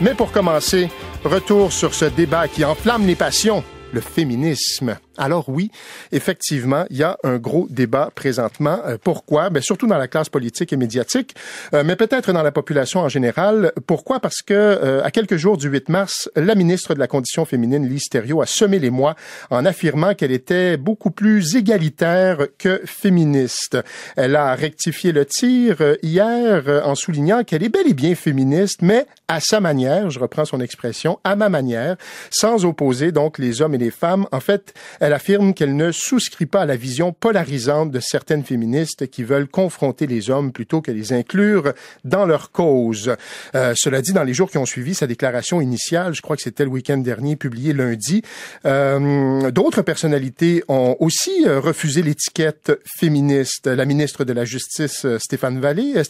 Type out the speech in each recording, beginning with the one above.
Mais pour commencer, retour sur ce débat qui enflamme les passions, le féminisme. Alors oui, effectivement, il y a un gros débat présentement. Pourquoi? Ben surtout dans la classe politique et médiatique, mais peut-être dans la population en général. Pourquoi? Parce que à quelques jours du 8 mars, la ministre de la Condition féminine, Lise Thériault, a semé les mois en affirmant qu'elle était beaucoup plus égalitaire que féministe. Elle a rectifié le tir hier en soulignant qu'elle est bel et bien féministe, mais à sa manière, je reprends son expression, à ma manière, sans opposer donc les hommes et les femmes. En fait, elle affirme qu'elle ne souscrit pas à la vision polarisante de certaines féministes qui veulent confronter les hommes plutôt que les inclure dans leur cause. Cela dit, dans les jours qui ont suivi sa déclaration initiale, je crois que c'était le week-end dernier, publié lundi, d'autres personnalités ont aussi refusé l'étiquette féministe. La ministre de la Justice, Stéphanie Vallée,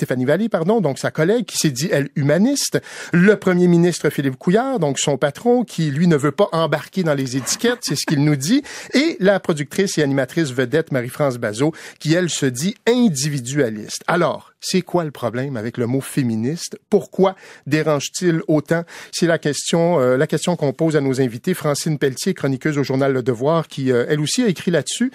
donc sa collègue, qui s'est dit, elle, humaniste. Le premier ministre Philippe Couillard, donc son patron, qui, lui, ne veut pas embarquer dans les étiquettes, c'est ce qu'il nous dit. Et la productrice et animatrice vedette Marie-France Bazzo, qui, elle, se dit individualiste. Alors, c'est quoi le problème avec le mot féministe? Pourquoi dérange-t-il autant? C'est la question qu'on pose à nos invités. Francine Pelletier, chroniqueuse au journal Le Devoir, qui, elle aussi, a écrit là-dessus.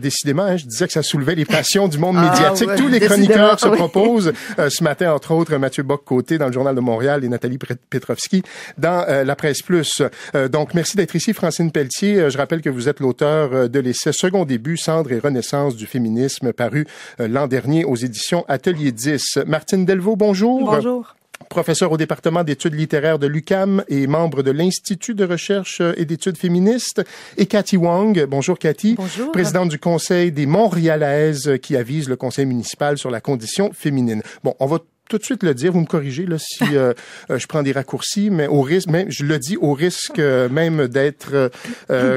Décidément, hein, je disais que ça soulevait les passions du monde médiatique. Ouais, tous les chroniqueurs se proposent. Ce matin, entre autres, Mathieu Bock-Côté dans le Journal de Montréal et Nathalie Petrovski dans La Presse Plus. Donc, merci d'être ici, Francine Pelletier. Je rappelle que vous êtes l'auteur de l'essai « Second début, cendre et renaissance du féminisme » paru l'an dernier aux éditions Athènes. 10. Martine Delvaux, bonjour. Bonjour. Professeur au département d'études littéraires de l'UQAM et membre de l'Institut de recherche et d'études féministes. Et Cathy Wong, bonjour Cathy. Bonjour. Présidente du Conseil des Montréalaises qui avise le conseil municipal sur la condition féminine. Bon, on va tout de suite le dire, vous me corrigez là si je prends des raccourcis, mais au risque, même je le dis au risque même d'être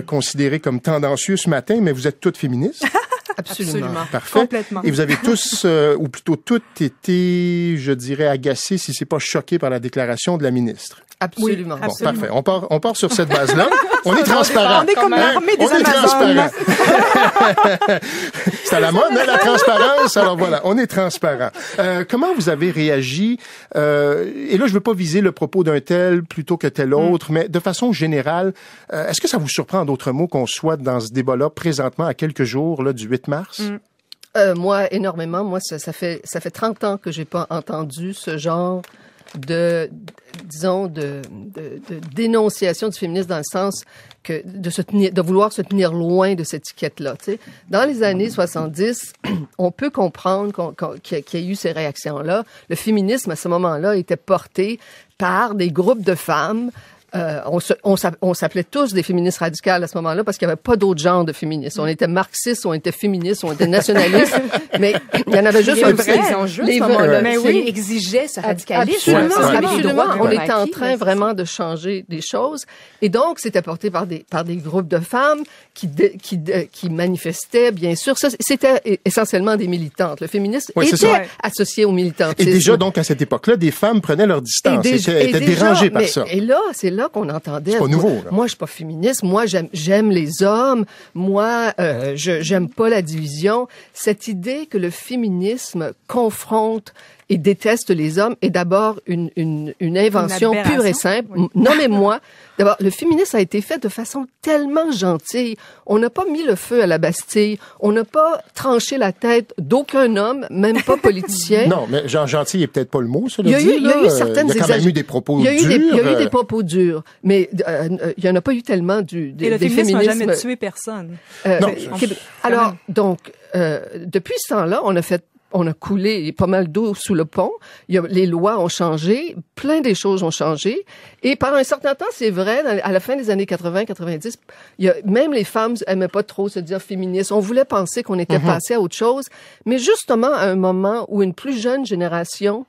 considéré comme tendancieux ce matin, mais vous êtes toutes féministes. Absolument. Parfait. Complètement. Et vous avez tous, ou plutôt toutes, été, je dirais, agacés, si c'est pas choqués par la déclaration de la ministre. Absolument. Bon, absolument. Parfait. On part sur cette base-là. On est transparent. On est comme l'armée des Amazones. C'est à la mode, la transparence. Alors voilà, on est transparent. Comment vous avez réagi? Et là, je veux pas viser le propos d'un tel plutôt que tel autre, mais de façon générale, est-ce que ça vous surprend, en d'autres mots, qu'on soit dans ce débat-là présentement à quelques jours là, du 8 mars? Moi, énormément. Moi, ça fait 30 ans que j'ai pas entendu ce genre de dénonciation du féminisme dans le sens que de vouloir se tenir loin de cette étiquette-là. Tu sais. Dans les années 70, on peut comprendre qu'il y a eu ces réactions-là. Le féminisme, à ce moment-là, était porté par des groupes de femmes. On s'appelait tous des féministes radicales à ce moment-là parce qu'il n'y avait pas d'autres genres de féministes. On était marxistes, on était féministes, on était nationalistes, mais il y en avait juste un vrai. Les gens mais oui, exigeaient ce radicalisme. Absolument. On est en train vraiment de changer des choses. Et donc, c'était porté par des groupes de femmes qui manifestaient, bien sûr. Ça, c'était essentiellement des militantes. Le féminisme était associé aux militantes. Et déjà, donc, à cette époque-là, des femmes prenaient leur distance. Elles étaient dérangées par ça. Et là, c'est là qu'on entendait. C'est pas nouveau, là. Moi, je suis pas féministe. Moi, j'aime les hommes. Moi, j'aime pas la division. Cette idée que le féminisme confronte et déteste les hommes est d'abord une invention pure et simple. Oui. Nommez-moi. D'abord, le féminisme a été fait de façon tellement gentille. On n'a pas mis le feu à la Bastille. On n'a pas tranché la tête d'aucun homme, même pas politicien. Non, mais Jean Gentil est peut-être pas le mot, cela dit. Il y a eu certaines exagérations. Il y a quand même eu des propos durs. Il y a eu des propos durs, mais il y en a pas eu tellement des féminismes. Et le féminisme n'a jamais tué personne. Non. Alors, donc, depuis ce temps-là, on a coulé pas mal d'eau sous le pont. Les lois ont changé, plein des choses ont changé. Et par un certain temps, c'est vrai, à la fin des années 80-90, même les femmes aimaient pas trop se dire féministes. On voulait penser qu'on était passé à autre chose. Mais justement, à un moment où une plus jeune génération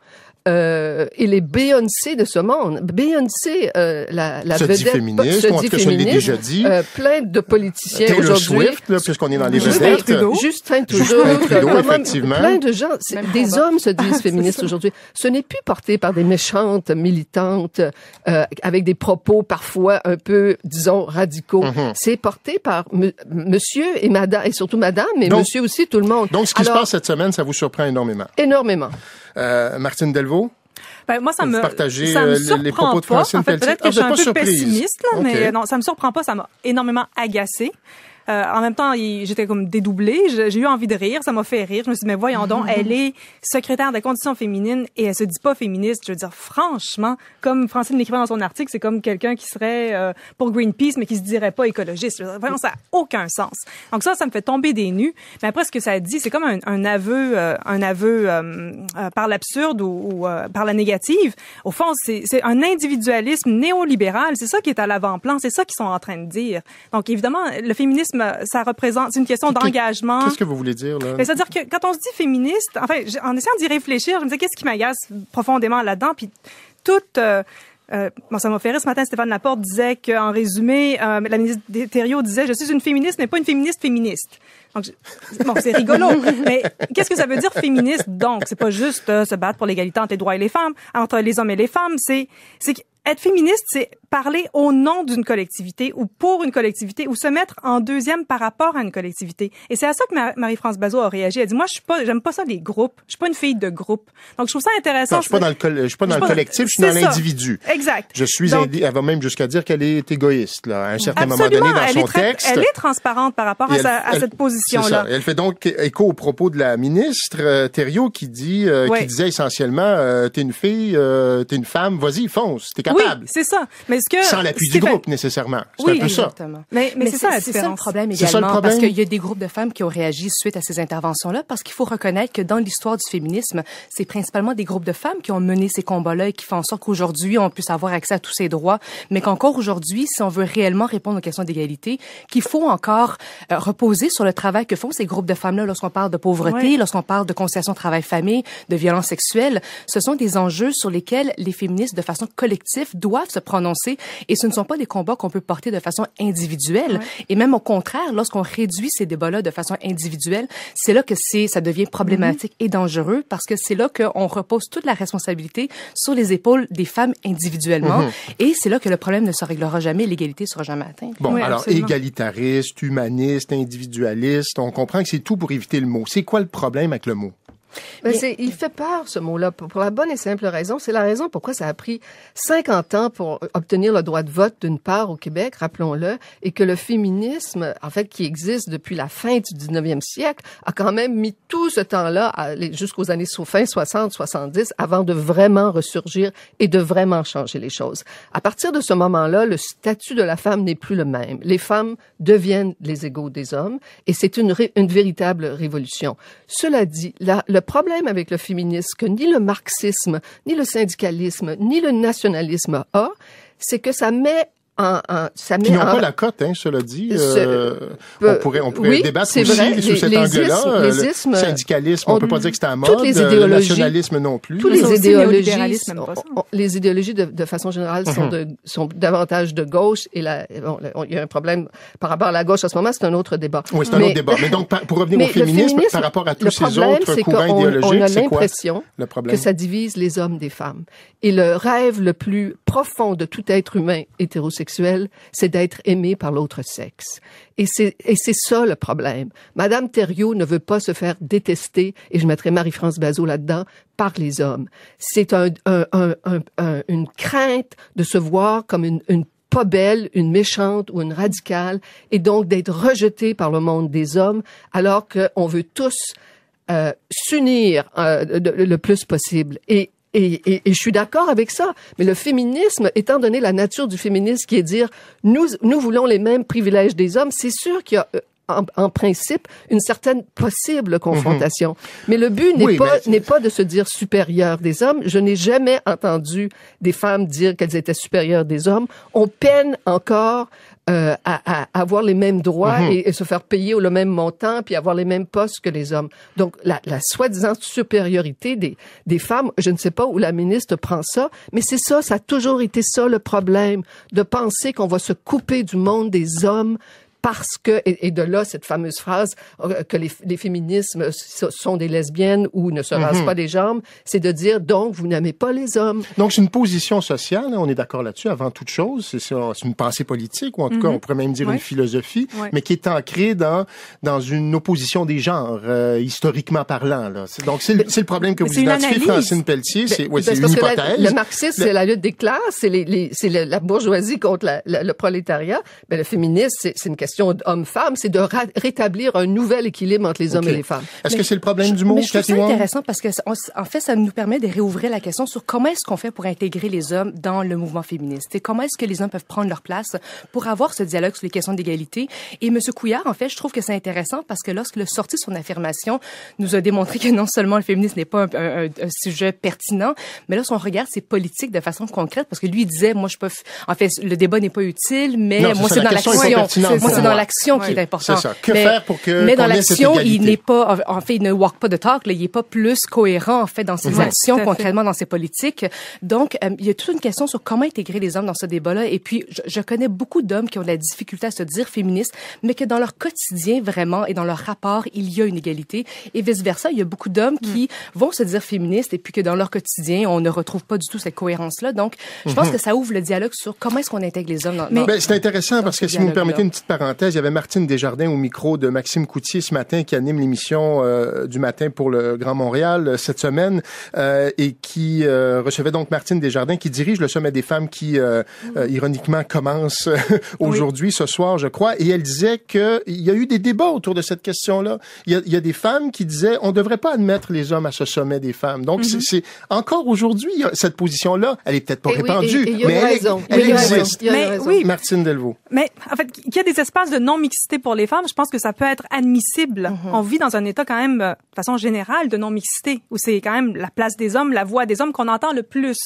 et les Beyoncé de ce monde. Beyoncé, la vedette, se dit féministe, plein de politiciens aujourd'hui. Taylor Swift, là, puisqu'on est dans les vedettes. Justin Trudeau, effectivement. Plein de gens, des hommes se disent féministes aujourd'hui. Ce n'est plus porté par des méchantes militantes avec des propos parfois un peu, disons, radicaux. C'est porté par monsieur et madame, et surtout madame, mais donc, monsieur aussi, tout le monde. Donc, ce qui se passe cette semaine, ça vous surprend énormément. Martine Delvaux? Ben, moi, ça me surprend les propos de Francine Pelletier. Peut-être que je suis un peu pessimiste, là, mais non, ça me surprend pas. Ça m'a énormément agacée. En même temps, j'étais comme dédoublée. J'ai eu envie de rire. Ça m'a fait rire. Je me suis dit, mais voyons donc, elle est secrétaire des conditions féminines et elle se dit pas féministe. Je veux dire, franchement, comme Francine l'écrivait dans son article, c'est comme quelqu'un qui serait pour Greenpeace, mais qui se dirait pas écologiste. Vraiment, ça n'a aucun sens. Donc ça me fait tomber des nues. Mais après, ce que ça dit, c'est comme un aveu par l'absurde ou par la négative. Au fond, c'est un individualisme néolibéral. C'est ça qui est à l'avant-plan. C'est ça qu'ils sont en train de dire. Donc évidemment, le féminisme, ça représente, c'est une question d'engagement. Qu'est-ce que vous voulez dire, là? C'est-à-dire que quand on se dit féministe, enfin, en essayant d'y réfléchir, je me disais, qu'est-ce qui m'agace profondément là-dedans? Puis ça m'a fait rire ce matin, Stéphane Laporte disait qu'en résumé, la ministre Thériault disait « Je suis une féministe, mais pas une féministe. » Donc, c'est rigolo. Mais qu'est-ce que ça veut dire féministe, donc? C'est pas juste se battre pour l'égalité entre les droits et les femmes, entre les hommes et les femmes, c'est être féministe, c'est parler au nom d'une collectivité ou pour une collectivité ou se mettre en deuxième par rapport à une collectivité. Et c'est à ça que Marie-France Bazzo a réagi. Elle dit, moi, j'aime pas ça les groupes. Je suis pas une fille de groupe. Donc, je trouve ça intéressant. Non, je suis pas dans le collectif, je suis dans l'individu. Exact. Elle va même jusqu'à dire qu'elle est égoïste, là, à un certain moment donné dans son texte. Elle est transparente par rapport à cette position-là. Elle fait donc écho aux propos de la ministre Thériault qui disait essentiellement, t'es une fille, t'es une femme, vas-y, fonce, t'es capable. Oui, c'est ça. Mais est-ce que sans l'appui du groupe nécessairement, c'est un peu exactement. Ça. Mais c'est ça le problème également, parce qu'il y a des groupes de femmes qui ont réagi suite à ces interventions-là, parce qu'il faut reconnaître que dans l'histoire du féminisme, c'est principalement des groupes de femmes qui ont mené ces combats-là et qui font en sorte qu'aujourd'hui on puisse avoir accès à tous ces droits, mais qu'encore aujourd'hui, si on veut réellement répondre aux questions d'égalité, qu'il faut encore reposer sur le travail que font ces groupes de femmes-là lorsqu'on parle de pauvreté, lorsqu'on parle de conciliation travail-famille, de violence sexuelle, ce sont des enjeux sur lesquels les féministes, de façon collective, doivent se prononcer, et ce ne sont pas des combats qu'on peut porter de façon individuelle. Et même au contraire, lorsqu'on réduit ces débats-là de façon individuelle, c'est là que ça devient problématique et dangereux, parce que c'est là qu'on repose toute la responsabilité sur les épaules des femmes individuellement, et c'est là que le problème ne se réglera jamais, l'égalité sera jamais atteinte. Bon, alors absolument. Égalitariste, humaniste, individualiste, on comprend que c'est tout pour éviter le mot. C'est quoi le problème avec le mot? Ben il fait peur, ce mot-là, pour la bonne et simple raison. C'est la raison pourquoi ça a pris 50 ans pour obtenir le droit de vote d'une part au Québec, rappelons-le, et que le féminisme, en fait, qui existe depuis la fin du 19e siècle, a quand même mis tout ce temps-là jusqu'aux années fin 60, 70, avant de vraiment ressurgir et de vraiment changer les choses. À partir de ce moment-là, le statut de la femme n'est plus le même. Les femmes deviennent les égaux des hommes, et c'est une véritable révolution. Cela dit, le problème avec le féminisme que ni le marxisme, ni le syndicalisme, ni le nationalisme a, c'est que ça met qui n'ont pas la cote, hein, cela dit. On pourrait débattre aussi sous cet angle-là. Le syndicalisme, on peut pas dire que c'est à mode. Toutes les idéologies, le nationalisme non plus. Toutes les idéologies, les idéologies de façon générale sont davantage de gauche. Et il y a un problème par rapport à la gauche en ce moment, c'est un autre débat. Oui, c'est un autre débat. Mais donc, pour revenir au féminisme, par rapport à tous ces autres courants idéologiques, c'est quoi le problème? Que ça divise les hommes des femmes. Et le rêve le plus profond de tout être humain hétérosexuel, c'est d'être aimé par l'autre sexe. Et c'est ça le problème. Madame Thériault ne veut pas se faire détester, et je mettrai Marie-France Bazzo là-dedans, par les hommes. C'est une crainte de se voir comme une pas belle, une méchante ou une radicale, et donc d'être rejetée par le monde des hommes, alors qu'on veut tous s'unir le plus possible. Et je suis d'accord avec ça, mais le féminisme, étant donné la nature du féminisme qui est dire « nous voulons les mêmes privilèges des hommes », c'est sûr qu'il y a en principe une certaine possible confrontation. Mais le but n'est pas de se dire supérieur des hommes. Je n'ai jamais entendu des femmes dire qu'elles étaient supérieures des hommes. On peine encore à avoir les mêmes droits et se faire payer le même montant, puis avoir les mêmes postes que les hommes. Donc, la soi-disant supériorité des femmes, je ne sais pas où la ministre prend ça, mais c'est ça, ça a toujours été ça le problème, de penser qu'on va se couper du monde des hommes parce que, et de là cette fameuse phrase que les féminismes sont des lesbiennes ou ne se rasent pas les jambes, c'est de dire donc vous n'aimez pas les hommes. Donc c'est une position sociale, on est d'accord là-dessus avant toute chose, c'est une pensée politique ou en tout cas on pourrait même dire une philosophie, mais qui est ancrée dans une opposition des genres, historiquement parlant. Là. Donc c'est le problème que vous identifiez, Francine Pelletier, c'est une hypothèse. Le marxisme, c'est la lutte des classes, c'est la bourgeoisie contre le prolétariat. Ben, le féminisme, c'est une question d'homme-femme, c'est de rétablir un nouvel équilibre entre les hommes et les femmes. Est-ce que c'est le problème du mot, Cathy Wong? C'est intéressant parce que, en fait, ça nous permet de réouvrir la question sur comment est-ce qu'on fait pour intégrer les hommes dans le mouvement féministe et comment est-ce que les hommes peuvent prendre leur place pour avoir ce dialogue sur les questions d'égalité. Et M. Couillard, en fait, je trouve que c'est intéressant parce que lorsqu'il a sorti son affirmation, nous a démontré que non seulement le féminisme n'est pas un sujet pertinent, mais lorsqu'on regarde ses politiques de façon concrète, parce que lui, il disait, moi, je peux, en fait, le débat n'est pas utile, mais non, moi, c'est dans l'action. Moi, c'est dans l'action qui est important. C'est ça. Que faire pour que... Mais dans l'action, il n'est pas, en fait, il ne walk pas de talk, là, il n'est pas plus cohérent, en fait, dans ses actions, concrètement, dans ses politiques. Donc, il y a toute une question sur comment intégrer les hommes dans ce débat-là. Et puis, je connais beaucoup d'hommes qui ont de la difficulté à se dire féministes, mais que dans leur quotidien, vraiment, et dans leur rapport, il y a une égalité. Et vice-versa, il y a beaucoup d'hommes qui vont se dire féministes et puis que dans leur quotidien, on ne retrouve pas du tout cette cohérence-là. Donc, je pense que ça ouvre le dialogue sur comment est-ce qu'on intègre les hommes dans... c'est intéressant parce que si vous me permettez une petite parenthèse, il y avait Martine Desjardins au micro de Maxime Coutier ce matin qui anime l'émission du matin pour le Grand Montréal cette semaine et qui recevait donc Martine Desjardins qui dirige le Sommet des femmes qui, ironiquement, commence aujourd'hui, ce soir, je crois. Et elle disait qu'il y a eu des débats autour de cette question-là. Il y a des femmes qui disaient on ne devrait pas admettre les hommes à ce sommet des femmes. Donc, c'est encore aujourd'hui, cette position-là, elle est peut-être pas répandue, mais elle existe. Martine Delvaux. Mais, en fait, qu'il y a des espaces de non-mixité pour les femmes, je pense que ça peut être admissible. On vit dans un état quand même, de façon générale, de non-mixité, où c'est quand même la place des hommes, la voix des hommes qu'on entend le plus.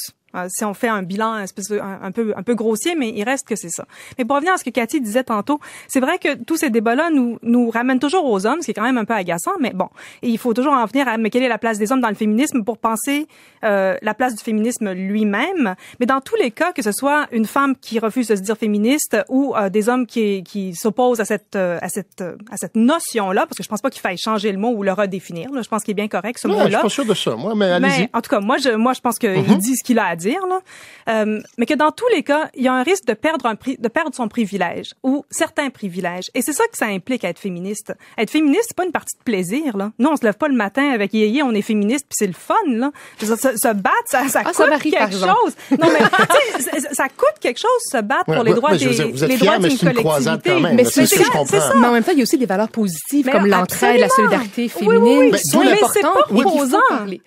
Si on fait un bilan un peu grossier, mais il reste que c'est ça. Mais pour revenir à ce que Cathy disait tantôt, c'est vrai que tous ces débats-là nous ramènent toujours aux hommes, ce qui est quand même un peu agaçant, mais bon. Et il faut toujours en venir à mais quelle est la place des hommes dans le féminisme pour penser la place du féminisme lui-même. Mais dans tous les cas, que ce soit une femme qui refuse de se dire féministe ou des hommes qui s'opposent à cette notion-là, parce que je pense pas qu'il faille changer le mot ou le redéfinir. Là, je pense qu'il est bien correct ce mot-là. Je suis pas sûr de ça, moi, mais allez-y. En tout cas, moi je pense qu'il dit ce qu'il a à dire, là. Mais que dans tous les cas, il y a un risque de perdre son privilège ou certains privilèges. Et c'est ça que ça implique à être féministe. Être féministe, c'est pas une partie de plaisir, là. Nous, on se lève pas le matin avec yéyé, on est féministe puis c'est le fun, là. Se battre, ça coûte quelque chose. Non, mais, ça coûte quelque chose, se battre pour les droits d'une collectivité. Mais c'est ça. Mais en même temps, il y a aussi des valeurs positives comme l'entraide, la solidarité féminine. Mais c'est pas reposant. C'est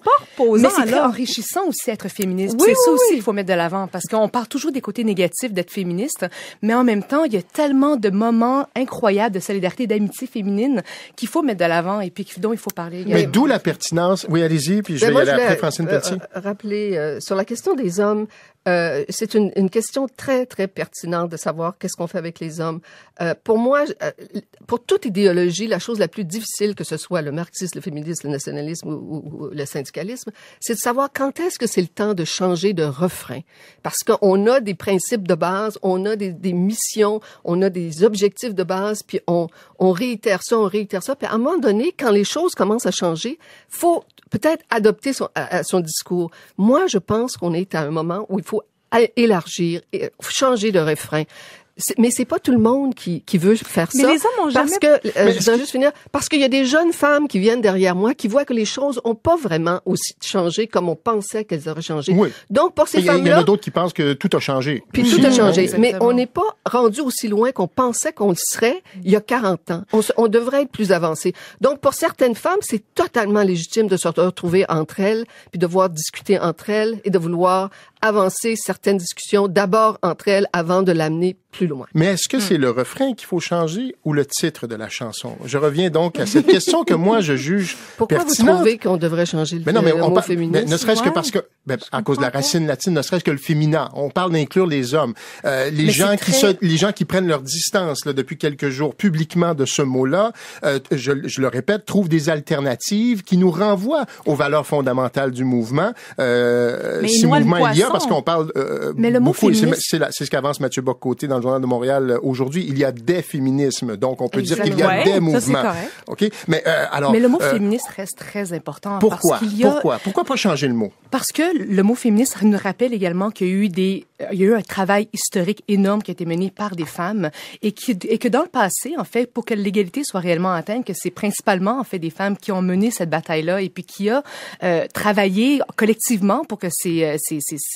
pas reposant. Mais c'est enrichissant aussi être féministe. C'est ça aussi qu'il faut mettre de l'avant parce qu'on parle toujours des côtés négatifs d'être féministe, mais en même temps, il y a tellement de moments incroyables de solidarité et d'amitié féminine qu'il faut mettre de l'avant et puis dont il faut parler. Mais d'où la pertinence. Oui, allez-y, puis je vais y aller après Francine Pelletier. Rappeler sur la question des hommes, c'est une question très, très pertinente de savoir qu'est-ce qu'on fait avec les hommes. Pour moi, pour toute idéologie, la chose la plus difficile, que ce soit le marxisme, le féminisme, le nationalisme ou le syndicalisme, c'est de savoir quand est-ce que c'est le temps de changer de refrain. Parce qu'on a des principes de base, on a des missions, on a des objectifs de base, puis on réitère ça. Puis à un moment donné, quand les choses commencent à changer, faut peut-être adopter son discours. Moi, je pense qu'on est à un moment où il faut élargir, changer de refrain. Mais c'est pas tout le monde qui veut faire ça. Mais les hommes ont jamais... Parce qu'il y a des jeunes femmes qui viennent derrière moi, qui voient que les choses ont pas vraiment aussi changé comme on pensait qu'elles auraient changé. Oui. Donc, pour ces femmes-là... Il y en a d'autres qui pensent que tout a changé. Tout a changé. Exactement. Mais on n'est pas rendu aussi loin qu'on pensait qu'on le serait il y a 40 ans. On devrait être plus avancé. Donc, pour certaines femmes, c'est totalement légitime de se retrouver entre elles, puis de voir discuter entre elles et de vouloir avancer certaines discussions d'abord entre elles avant de l'amener plus loin. Mais est-ce que c'est le refrain qu'il faut changer ou le titre de la chanson? Je reviens donc à cette question que moi je juge pertinente. Pourquoi vous trouvez qu'on devrait changer le mot féministe? Mais ne serait-ce que parce que, à cause de la racine latine, ne serait-ce que le féminin. On parle d'inclure les hommes. Les gens qui prennent leur distance là, depuis quelques jours publiquement de ce mot-là, je le répète, trouvent des alternatives qui nous renvoient aux valeurs fondamentales du mouvement. Si mouvement il y a, curieux parce qu'on parle beaucoup, c'est ce qu'avance Mathieu Bock-Côté dans le Journal de Montréal aujourd'hui. Il y a des féminismes, donc on peut dire qu'il y a des mouvements. OK, mais alors. Mais le mot féministe reste très important. Pourquoi? Pourquoi pas changer le mot? Parce que le mot féministe nous rappelle également qu'il y a eu un travail historique énorme qui a été mené par des femmes et que dans le passé, en fait, pour que l'égalité soit réellement atteinte, que c'est principalement en fait des femmes qui ont mené cette bataille-là et puis qui a travaillé collectivement pour que ces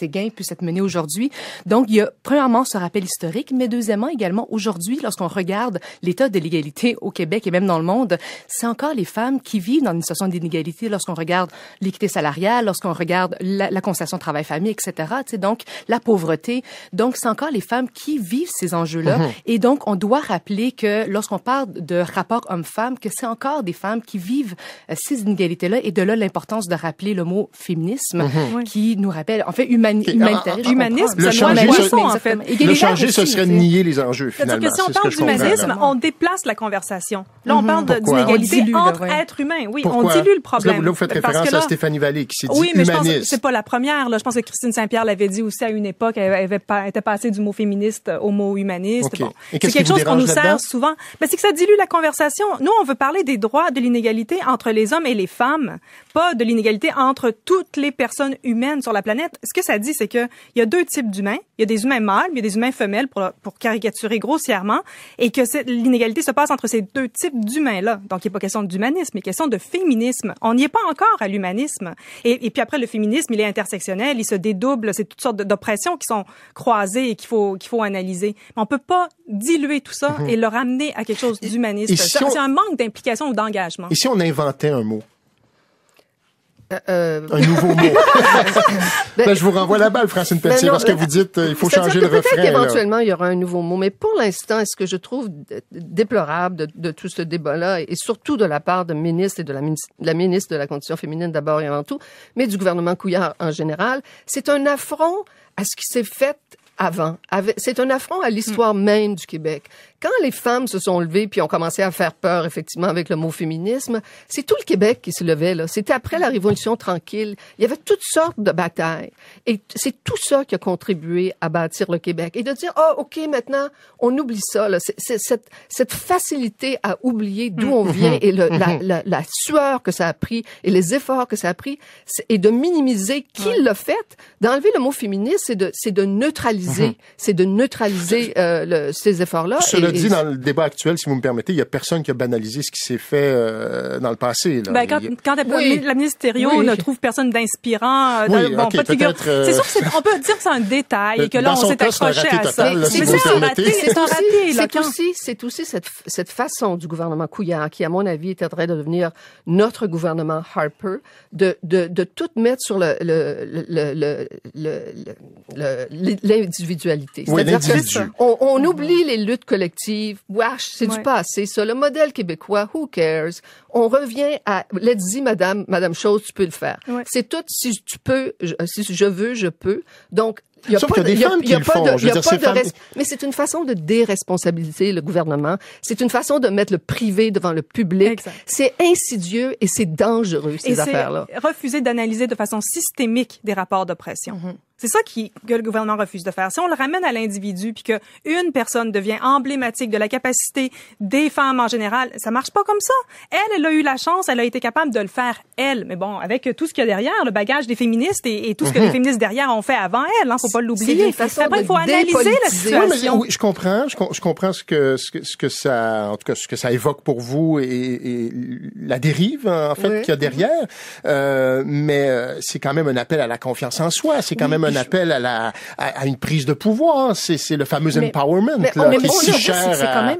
gains puissent être menés aujourd'hui. Donc, il y a premièrement ce rappel historique, mais deuxièmement également aujourd'hui, lorsqu'on regarde l'état de l'égalité au Québec et même dans le monde, c'est encore les femmes qui vivent dans une situation d'inégalité lorsqu'on regarde l'équité salariale, lorsqu'on regarde la conciliation travail-famille, etc. Tu sais, donc, la pauvreté. Donc, c'est encore les femmes qui vivent ces enjeux-là. Mmh. Et donc, on doit rappeler que lorsqu'on parle de rapport homme-femme, que c'est encore des femmes qui vivent ces inégalités-là. Et de là, l'importance de rappeler le mot féminisme, mmh, qui nous rappelle, en fait, humanisme, ça nous ramène au fond, en fait. Le changer, ce serait de nier les enjeux, finalement. Si on parle d'humanisme, on déplace la conversation. Là, on parle d'inégalité entre êtres humains. Oui, on dilue le problème. Là, vous faites référence à Stéphanie Vallée qui s'est dit humaniste. Oui, mais je pense que c'est pas la première. Je pense que Christine Saint-Pierre l'avait dit aussi à une époque. Elle était passée du mot féministe au mot humaniste. C'est quelque chose qu'on nous sert souvent. C'est que ça dilue la conversation. Nous, on veut parler des droits, de l'inégalité entre les hommes et les femmes, pas de l'inégalité entre toutes les personnes humaines sur la planète. Ce que ça dit, c'est qu'il y a deux types d'humains. Il y a des humains mâles, il y a des humains femelles, pour caricaturer grossièrement, et que l'inégalité se passe entre ces deux types d'humains-là. Donc, il n'est pas question d'humanisme, mais question de féminisme. On n'y est pas encore à l'humanisme. Et puis après, le féminisme, il est intersectionnel, il se dédouble, c'est toutes sortes d'oppressions qui sont croisées et qu'il faut analyser. Mais on ne peut pas diluer tout ça et le ramener à quelque chose d'humaniste. C'est un manque d'implication ou d'engagement. Et si on inventait un mot? Un nouveau mot. Je vous renvoie la balle, Francine Pelletier, parce que vous dites il faut changer le refrain. Peut-être qu'éventuellement, il y aura un nouveau mot. Mais pour l'instant, est-ce que je trouve déplorable de tout ce débat-là, et surtout de la part de ministre et de la ministre de la Condition féminine d'abord et avant tout, mais du gouvernement Couillard en général, c'est un affront à ce qui s'est fait avant. C'est un affront à l'histoire même du Québec. Quand les femmes se sont levées puis ont commencé à faire peur, effectivement, avec le mot féminisme, c'est tout le Québec qui se levait, là. C'était après la Révolution tranquille. Il y avait toutes sortes de batailles. Et c'est tout ça qui a contribué à bâtir le Québec. Et de dire, OK, maintenant, on oublie ça, là. C'est cette facilité à oublier d'où on vient et la sueur que ça a pris et les efforts que ça a pris, et de minimiser qui l'a fait, d'enlever le mot féministe, c'est de neutraliser, ces efforts-là. Dit dans le débat actuel, si vous me permettez, il n'y a personne qui a banalisé ce qui s'est fait dans le passé. Là. Quand la ministre Thériault ne trouve personne d'inspirant, c'est sûr qu'on peut dire que c'est un détail et que là, on s'est accroché à ça. C'est aussi cette façon du gouvernement Couillard qui, à mon avis, est en train de devenir notre gouvernement Harper, de tout mettre sur l'individualité. C'est-à-dire qu'on oublie les luttes collectives. Wesh, c'est du passé, ça. Le modèle québécois, who cares? On revient à, let's y, madame Chose, tu peux le faire. Ouais. C'est tout, si tu peux, si je veux, je peux. Donc, il n'y a pas de reste. Mais c'est une façon de déresponsabiliser le gouvernement. C'est une façon de mettre le privé devant le public. C'est insidieux et c'est dangereux, ces affaires-là. Refuser d'analyser de façon systémique des rapports d'oppression. C'est ça que le gouvernement refuse de faire. Si on le ramène à l'individu, puis qu'une personne devient emblématique de la capacité des femmes en général, ça marche pas comme ça. Elle a eu la chance, elle a été capable de le faire, elle. Mais bon, avec tout ce qu'il y a derrière, le bagage des féministes et tout ce que les féministes derrière ont fait avant elle, faut pas l'oublier. Après, il faut analyser la situation. Oui, je comprends ce que ça, en tout cas, ce que ça évoque pour vous et la dérive, en fait, qu'il y a derrière. Mais c'est quand même un appel à la confiance en soi. C'est quand même un appel à une prise de pouvoir. C'est le fameux empowerment, là, qui est si cher.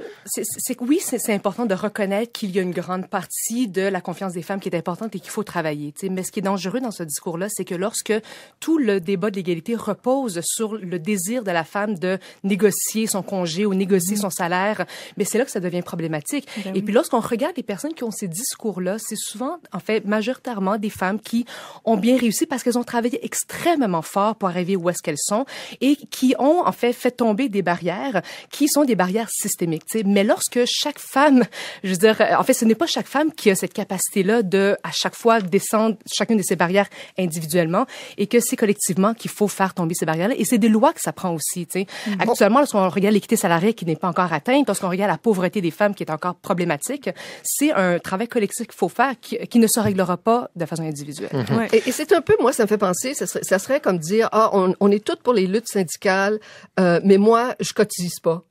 Oui, c'est important de reconnaître qu'il y a une grande partie de la confiance des femmes qui est importante et qu'il faut travailler. Mais ce qui est dangereux dans ce discours-là, c'est que lorsque tout le débat de l'égalité repose repose sur le désir de la femme de négocier son congé ou négocier son salaire, mais c'est là que ça devient problématique. Ben oui. Et puis lorsqu'on regarde les personnes qui ont ces discours-là, c'est souvent, en fait, majoritairement des femmes qui ont bien réussi parce qu'elles ont travaillé extrêmement fort pour arriver où est-ce qu'elles sont et qui ont, en fait, fait tomber des barrières qui sont des barrières systémiques. T'sais. Mais lorsque chaque femme, je veux dire, en fait, ce n'est pas chaque femme qui a cette capacité-là de, à chaque fois, descendre chacune de ces barrières individuellement et que c'est collectivement qu'il faut faire tomber ces barrières-là. Et c'est des lois que ça prend aussi. T'sais. Actuellement, lorsqu'on regarde l'équité salariale qui n'est pas encore atteinte, lorsqu'on regarde la pauvreté des femmes qui est encore problématique, c'est un travail collectif qu'il faut faire qui ne se réglera pas de façon individuelle. Ouais. Et c'est un peu, moi, ça me fait penser, ça serait comme dire, ah, on est toutes pour les luttes syndicales, mais moi, je cotise pas.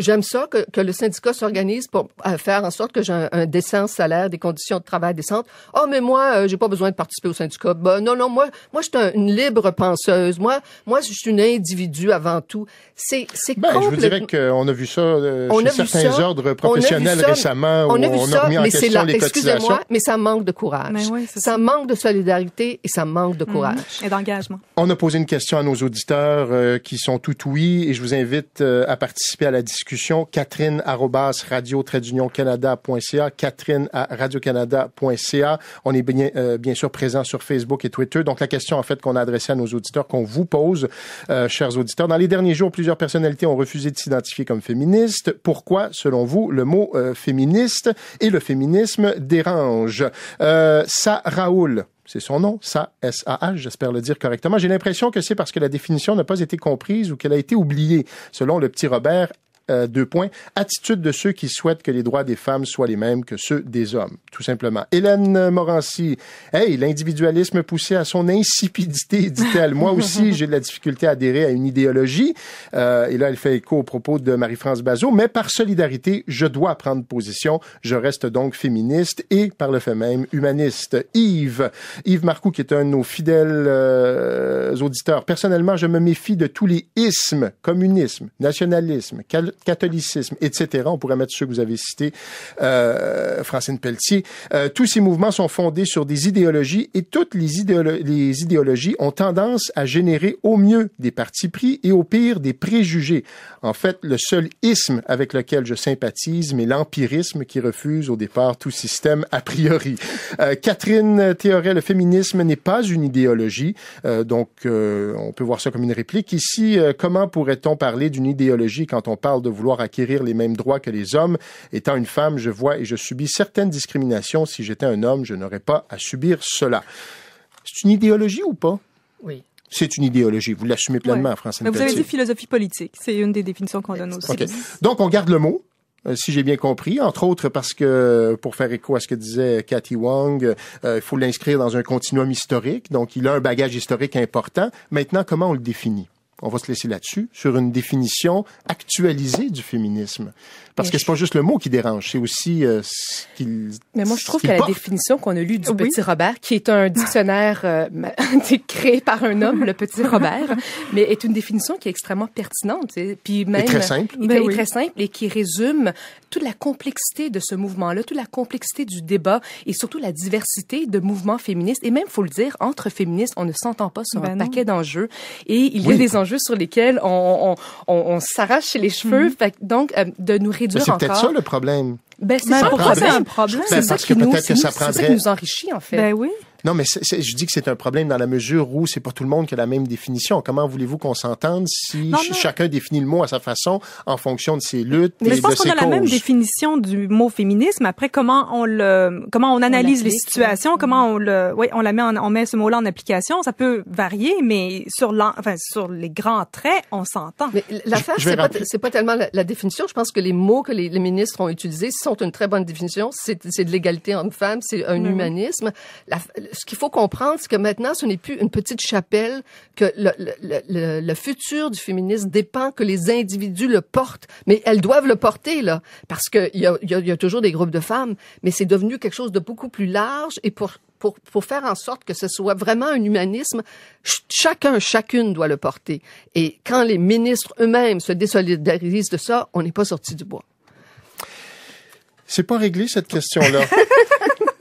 J'aime ça que le syndicat s'organise pour faire en sorte que j'ai un décent salaire, des conditions de travail décentes. « Oh, mais moi, j'ai pas besoin de participer au syndicat. Ben, » Non, moi je suis une libre penseuse. Moi, je suis une individu avant tout. C'est complètement... Je vous dirais qu'on a vu ça chez certains ordres professionnels récemment où on a remis en question les cotisations. Excusez-moi, mais ça manque de courage. Mais oui, ça manque de solidarité et ça manque de courage. Et d'engagement. On a posé une question à nos auditeurs qui sont tout oui et je vous invite à participer à la discussion. Catherine@radio-canada.ca, Catherine@radio-canada.ca. On est bien sûr présent sur Facebook et Twitter. Donc la question en fait qu'on a adressée à nos auditeurs, qu'on vous pose, chers auditeurs. Dans les derniers jours, plusieurs personnalités ont refusé de s'identifier comme féministes. Pourquoi, selon vous, le mot féministe et le féminisme dérange? Raoul. C'est son nom, S-A-H, j'espère le dire correctement. J'ai l'impression que c'est parce que la définition n'a pas été comprise ou qu'elle a été oubliée, selon le Petit Robert. Attitude de ceux qui souhaitent que les droits des femmes soient les mêmes que ceux des hommes, tout simplement. Hélène Morancy, l'individualisme poussé à son insipidité, dit-elle. Moi aussi, j'ai de la difficulté à adhérer à une idéologie. Et là, elle fait écho aux propos de Marie-France Bazzo. Mais par solidarité, je dois prendre position. Je reste donc féministe et, par le fait même, humaniste. Yves Marcoux, qui est un de nos fidèles auditeurs. Personnellement, je me méfie de tous les ismes, communisme, nationalisme, catholicisme, etc. On pourrait mettre ceux que vous avez cités, Francine Pelletier. Tous ces mouvements sont fondés sur des idéologies et toutes les idéologies ont tendance à générer au mieux des partis pris et au pire des préjugés. En fait, le seul isme avec lequel je sympathise, mais l'empirisme qui refuse au départ tout système a priori. Catherine Théoret, le féminisme n'est pas une idéologie. Donc, on peut voir ça comme une réplique. Ici, comment pourrait-on parler d'une idéologie quand on parle de vouloir acquérir les mêmes droits que les hommes? Étant une femme, je vois et je subis certaines discriminations. Si j'étais un homme, je n'aurais pas à subir cela. C'est une idéologie ou pas? Oui. C'est une idéologie. Vous l'assumez pleinement, ouais. Francine Pelletier. Vous avez dit philosophie politique. C'est une des définitions qu'on donne aussi. Okay. Donc, on garde le mot. Si j'ai bien compris, entre autres parce que, pour faire écho à ce que disait Cathy Wong, il faut l'inscrire dans un continuum historique. Donc, il a un bagage historique important. Maintenant, comment on le définit? On va se laisser là-dessus, sur une définition actualisée du féminisme. Parce que c'est pas juste le mot qui dérange, c'est aussi ce qu'il... Mais moi, je trouve que la définition qu'on a lue du Petit Robert, qui est un dictionnaire créé par un homme, le Petit Robert, mais est une définition qui est extrêmement pertinente. Puis même, et très simple. Et très simple et qui résume toute la complexité de ce mouvement-là, toute la complexité du débat et surtout la diversité de mouvements féministes. Et même, faut le dire, entre féministes, on ne s'entend pas sur un paquet d'enjeux. Et il y a des enjeux sur lesquels on s'arrache les cheveux. Donc, de nous réduire encore... C'est peut-être ça le problème. C'est un problème. C'est ça qui nous enrichit, en fait. Ben oui. Non, mais je dis que c'est un problème dans la mesure où c'est pas tout le monde qui a la même définition. Comment voulez-vous qu'on s'entende si chacun définit le mot à sa façon en fonction de ses luttes et de ses causes? Mais je pense qu'on a la même définition du mot féminisme. Après, comment on analyse les situations, comment on met ce mot-là en application, ça peut varier, mais sur les grands traits, on s'entend. Mais l'affaire, c'est pas tellement la définition. Je pense que les mots que les ministres ont utilisés sont une très bonne définition. C'est de l'égalité homme-femme, c'est un humanisme. Ce qu'il faut comprendre, c'est que maintenant, ce n'est plus une petite chapelle, que le futur du féminisme dépend que les individus le portent. Mais elles doivent le porter, là, parce qu'il y a toujours des groupes de femmes, mais c'est devenu quelque chose de beaucoup plus large et pour faire en sorte que ce soit vraiment un humanisme, chacune doit le porter. Et quand les ministres eux-mêmes se désolidarisent de ça, on n'est pas sorti du bois. C'est pas réglé, cette question-là.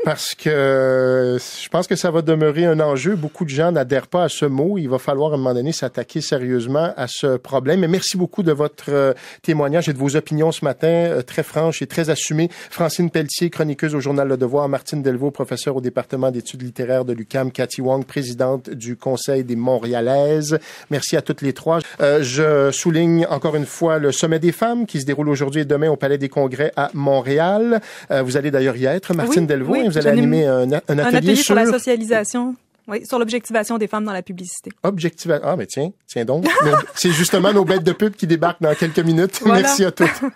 parce que je pense que ça va demeurer un enjeu. Beaucoup de gens n'adhèrent pas à ce mot. Il va falloir, à un moment donné, s'attaquer sérieusement à ce problème. Et merci beaucoup de votre témoignage et de vos opinions ce matin, très franches et très assumées. Francine Pelletier, chroniqueuse au journal Le Devoir, Martine Delvaux, professeure au département d'études littéraires de l'UQAM, Cathy Wong, présidente du Conseil des Montréalaises. Merci à toutes les trois. Je souligne encore une fois le Sommet des femmes qui se déroule aujourd'hui et demain au Palais des Congrès à Montréal. Vous allez d'ailleurs y être, Martine Delvaux, oui, vous allez animer un atelier sur la socialisation. Oui, sur l'objectivation des femmes dans la publicité. Objectivation. Ah, mais tiens donc. C'est justement nos bêtes de pub qui débarquent dans quelques minutes. Voilà. Merci à toutes.